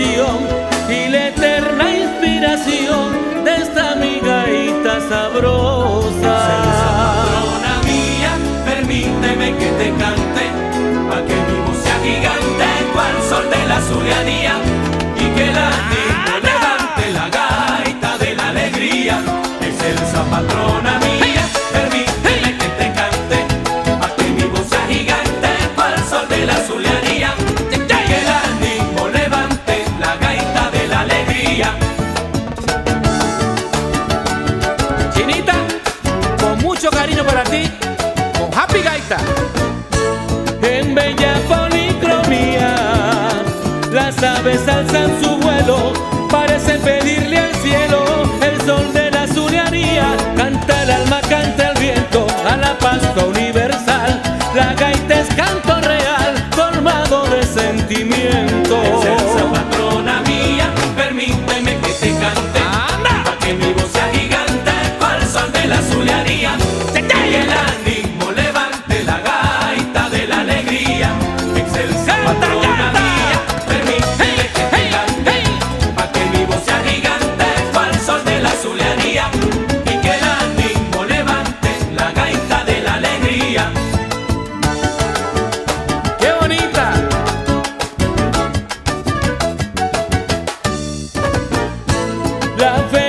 bendición y la eterna inspiración de esta mi gaita sabrosa. Dulce patrona mía, permíteme que te cante, pa' que mi voz sea gigante cual sol de la Zulianía, y que la gente levante la gaita de la alegría. Excelsa patrona mía, permíteme que te cante, pa' que mi voz sea gigante cual sol de la Zulianía, para ti, con Happy Gaita. En bella policromía, las aves alzan su vuelo, parecen pedirle al cielo el sol de la Zulianía. Canta el alma, canta el viento, a la pasta universal. La gaita es canto real, formado de sentimiento. Excelsa patrona mía, permíteme que te cante, pa' que mi voz sea gigante, cual sol de la Zulianía. La fe